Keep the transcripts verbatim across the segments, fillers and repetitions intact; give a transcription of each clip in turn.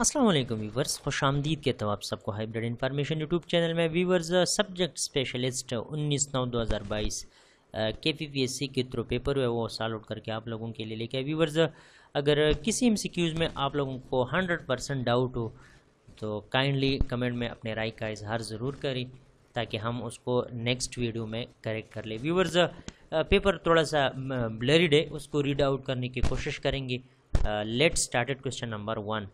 अस्सलाम वालेकुम व्यूवर्स, खुशामदीद कहता हूँ आप सबको हाइब्रिड इन्फॉर्मेशन यूट्यूब चैनल में। व्यूवर्स, सब्जेक्ट स्पेशलिस्ट उन्नीस नौ दो हज़ार बाईस के पी पी एस सी के थ्रू पेपर हुआ वो साल उठ करके आप लोगों के लिए लेके आए। व्यूवर्स, अगर किसी एम सी क्यूज़ में आप लोगों को हंड्रेड परसेंट डाउट हो तो काइंडली कमेंट में अपने राय का इजहार ज़रूर करें ताकि हम उसको नेक्स्ट वीडियो में करेक्ट कर लें। व्यूवर्स, पेपर थोड़ा सा ब्लरीड है, उसको रीड आउट करने की कोशिश करेंगे। Let started question number one.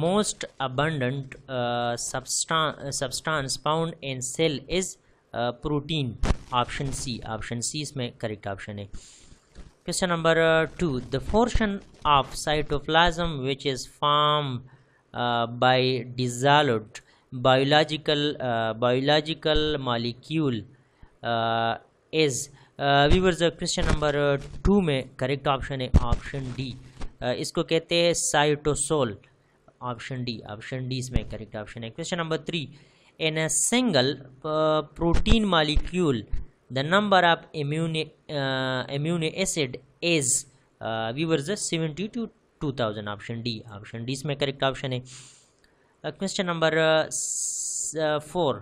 Most abundant uh, substan substance found in cell is uh, protein. Option C. Option C is my correct option है. Question number uh, two. The portion of cytoplasm which is formed uh, by dissolved biological uh, biological molecule uh, is. Uh, viewers, uh, question number uh, two में correct option है option D. Uh, इसको कहते हैं cytosol. Option D option D इसमें correct option है। Question number three. In a single protein molecule the number of amino amino acid is viewers seventy two two thousand option D option D इसमें correct option है। Question number four.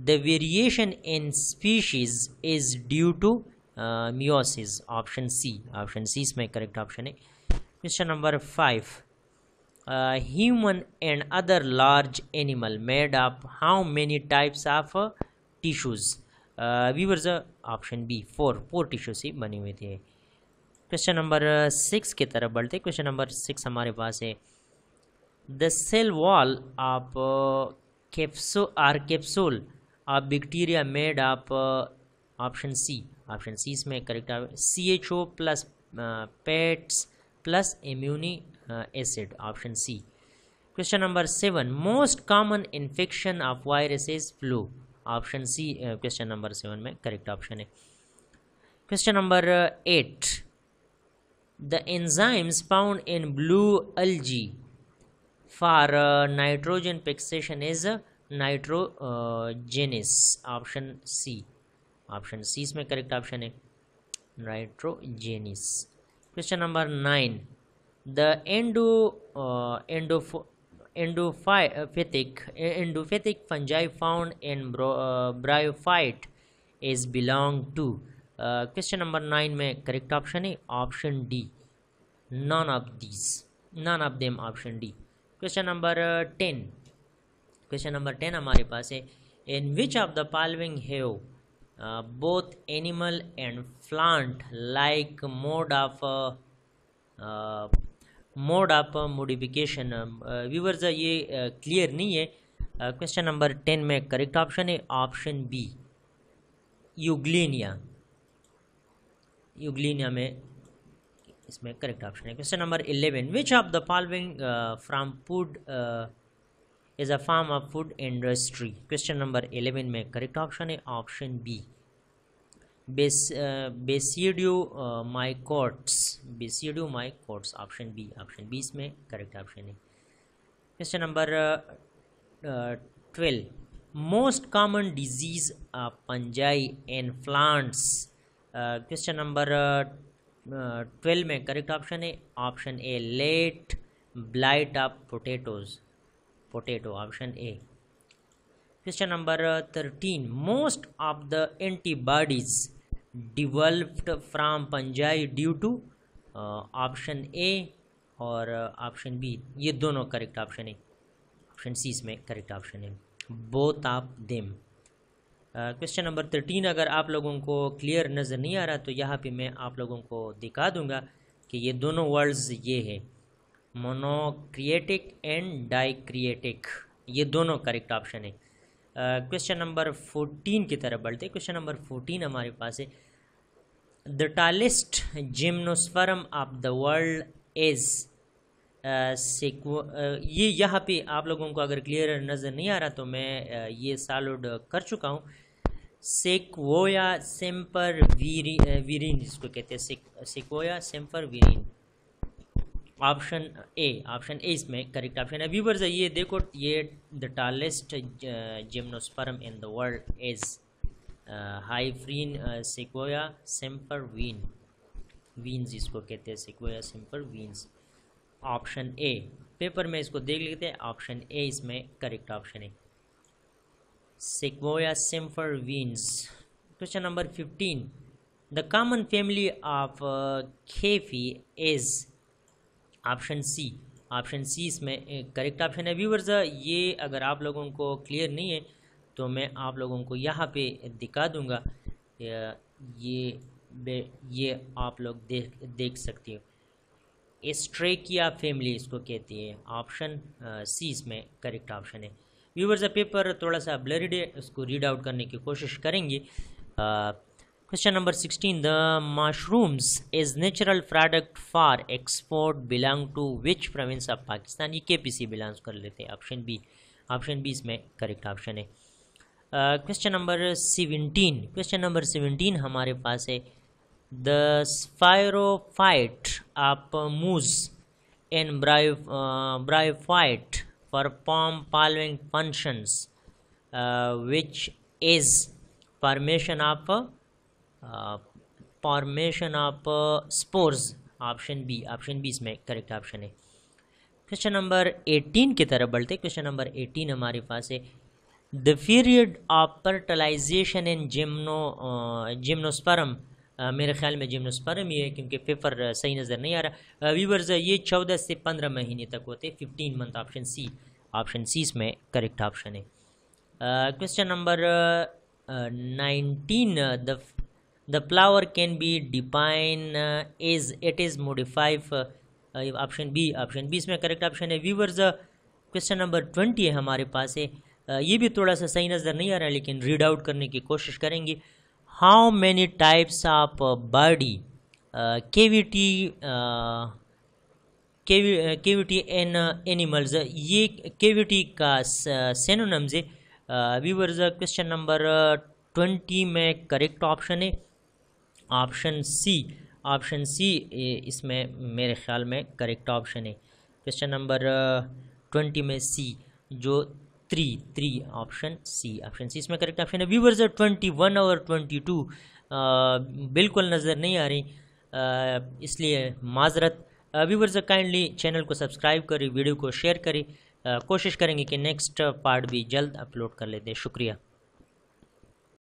The variation in species is due to meiosis option C option C इसमें correct option है। Question number five. Uh, human and other large animal made up how many types of uh, tissues? Uh, viewers, uh, option B, four four tissues ही बने हुए थे। Question number uh, six की तरफ बढ़ते। Question number six हमारे पास है। The cell wall of uh, capsule or capsule of bacteria made up uh, option C option C इसमें correct C H O plus uh, pets plus immune Uh, acid option C. Question number seven. Most common infection of virus is flu option C. uh, question number seven में correct option है। Question number uh, eight. The enzymes found in blue algae for uh, nitrogen fixation is uh, nitrogenase option C option C इसमें correct option है nitrogenase। Question number nine. The endo uh, endoph endophytic endophytic fungi found in bro, uh, bryophyte is belong to uh, question number nine में correct option है option D none of these none of them option D। Question number uh, ten question number ten हमारे पास है। In which of the following have uh, both animal and plant like mode of uh, uh, mode of modification viewers ये clear uh, नहीं है। Question number ten में correct option है option B Euglena Euglena में इसमें correct option है। Question number eleven. Which of the following from food is a form of food industry question number eleven में correct option है option B base basidiomycetes basidiomycetes option B option B इसमें correct option है। Question number twelve. Most common disease of fungi and plants question number twelve में correct option है option A late blight of potatoes potato option A. Question number thirteen. Most of the antibodies developed from fungi due to uh, option A और uh, option B ये दोनों correct option है option C इसमें correct option है both of them। uh, Question number thirteen अगर आप लोगों को clear नज़र नहीं आ रहा तो यहाँ पे मैं आप लोगों को दिखा दूँगा कि ये दोनों words ये है monocreatic and dicreatic ये दोनों correct option है। क्वेश्चन नंबर फोर्टीन की तरफ बढ़ते। क्वेश्चन नंबर फोर्टीन हमारे पास है। The tallest gymnosperm of the world is sequoia ये यहाँ पे आप लोगों को अगर क्लियर नज़र नहीं आ रहा तो मैं uh, ये सॉल्व कर चुका हूँ सेक्वोया सेम्परवीरेन इसको कहते हैं सेक्वोया सेम्परवीरेन ऑप्शन ए ऑप्शन ए इसमें करेक्ट ऑप्शन है। व्यूवर्स ये देखो ये the tallest gymnosperm in the world is हाइफ्रीन सिक्वोया सेम्परवीन वीन्स इसको कहते हैं सिक्वोया सेम्परवीन्स ऑप्शन ए। पेपर में इसको देख लेते हैं। ऑप्शन ए इसमें करेक्ट ऑप्शन है, सिक्वोया sempervirens. Question number fifteen, the common family of coffee is, option C. Option C इसमें करेक्ट ऑप्शन है। व्यूवर्स ये अगर आप लोगों को क्लियर नहीं है तो मैं आप लोगों को यहाँ पे दिखा दूँगा, ये ये आप लोग देख देख सकते हो, स्ट्रेकिया फैमिली इसको कहती है। ऑप्शन सी इसमें करेक्ट ऑप्शन है। व्यूवर्स पेपर थोड़ा सा ब्लरीड है, उसको रीड आउट करने की कोशिश करेंगे। Question number sixteen, the mushrooms is natural product for export belong to which province of Pakistan, ये के पी सी बिलोंग कर लेते हैं। ऑप्शन बी, ऑप्शन बी इसमें करेक्ट ऑप्शन है। Question number seventeen, question number seventeen हमारे पास है, the sporophyte of moss and bryophyte perform following functions which is formation of formation of spores, option B. Option B इसमें correct option है। Question number eighteen की तरफ बढ़ते। Question number eighteen हमारे पास है, the period of fertilization in gymno gymnosperm, Uh, मेरे ख्याल में जिम्नोस्पर्म ही है क्योंकि पेपर सही नज़र नहीं आ रहा। व्यूवर्स uh, ये चौदह से पंद्रह महीने तक होते, fifteen month. Option C, option C इसमें करेक्ट ऑप्शन है। Question number nineteen, the the flower can be define as it is modify, option B. Option B इसमें करेक्ट ऑप्शन है। व्यूवर्स क्वेश्चन नंबर ट्वेंटी हमारे पास है, uh, ये भी थोड़ा सा सही नज़र नहीं आ रहा लेकिन रीड आउट करने की कोशिश करेंगे। How many types of body uh, cavity uh, cavi, uh, cavity in uh, animals, ये cavity का synonyms है। व्यूअर्स क्वेश्चन नंबर ट्वेंटी में करेक्ट ऑप्शन है ऑप्शन सी। ऑप्शन सी इसमें मेरे ख्याल में करेक्ट ऑप्शन है। क्वेश्चन नंबर ट्वेंटी में सी जो three three option C. Option C इसमें करेक्ट ऑप्शन है। व्यूवर्स ट्वेंटी वन और ट्वेंटी टू बिल्कुल नज़र नहीं आ रही, आ, इसलिए माजरत। व्यूवर्स काइंडली चैनल को सब्सक्राइब करें, वीडियो को शेयर करें, कोशिश करेंगे कि नेक्स्ट पार्ट भी जल्द अपलोड कर लेते हैं। शुक्रिया।